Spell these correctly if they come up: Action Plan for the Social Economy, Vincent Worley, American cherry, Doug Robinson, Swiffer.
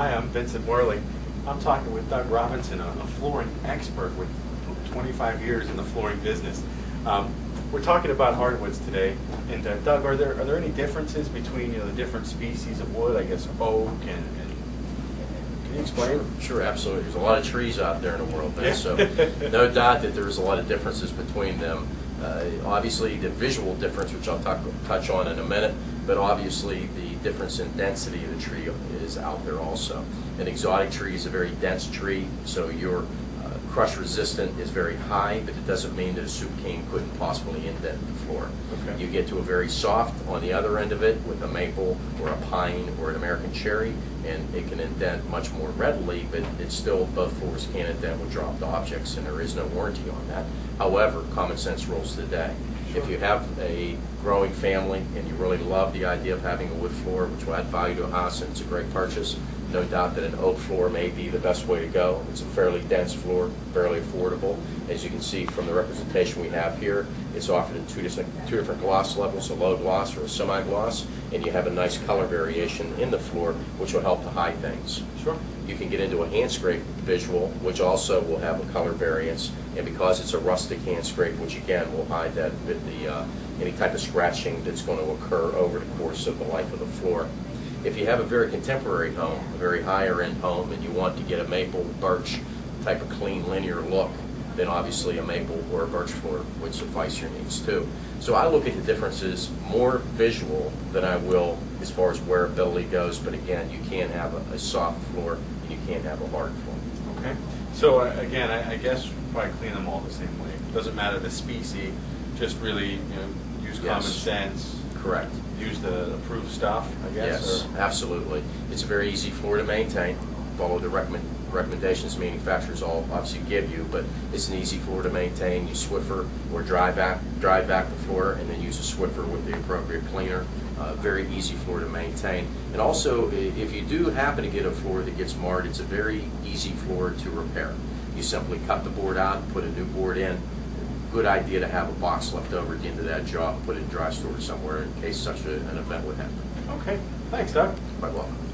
Hi, I'm Vincent Worley. I'm talking with Doug Robinson, a flooring expert with 25 years in the flooring business. We're talking about hardwoods today. And Doug, are there any differences between the different species of wood? I guess oak and can you explain? Sure, absolutely. There's a lot of trees out there in the world, yeah. So no doubt that there's a lot of differences between them. Obviously, the visual difference, which I'll touch on in a minute, but obviously the difference in density of the tree is out there also. An exotic tree is a very dense tree, so your crush resistant is very high, but it doesn't mean that a soup cane couldn't possibly indent the floor. Okay. You get to a very soft on the other end of it with a maple or a pine or an American cherry, and it can indent much more readily, but it's still both floors can indent with dropped objects, and there is no warranty on that. However, common sense rules the day. Sure. If you have a growing family and you really love the idea of having a wood floor, which will add value to a house, and it's a great purchase, no doubt that an oak floor may be the best way to go. It's a fairly dense floor, fairly affordable. As you can see from the representation we have here, it's offered in two different gloss levels, a low gloss or a semi-gloss, and you have a nice color variation in the floor, which will help to hide things. Sure. You can get into a hand scrape visual, which also will have a color variance, and because it's a rustic hand scrape, which again will hide that with the any type of scratching that's going to occur over the course of the life of the floor. If you have a very contemporary home, a very higher end home, and you want to get a maple, birch type of clean linear look, then obviously a maple or a birch floor would suffice your needs too. So I look at the differences more visual than I will as far as wearability goes, but again, you can't have a soft floor and you can't have a hard floor. Okay, so again, I guess you probably clean them all the same way. It doesn't matter the species, just really use common sense. Correct. Use the approved stuff, I guess? Yes, or? Absolutely. It's a very easy floor to maintain. Follow the recommendations manufacturers all obviously give you, but it's an easy floor to maintain. You Swiffer or dry back the floor, and then use a Swiffer with the appropriate cleaner. Very easy floor to maintain. And also, if you do happen to get a floor that gets marred, it's a very easy floor to repair. You simply cut the board out, put a new board in. Good idea to have a box left over at the end of that job, put it in dry storage somewhere in case such an event would happen. Okay, thanks, Doug. You're quite welcome.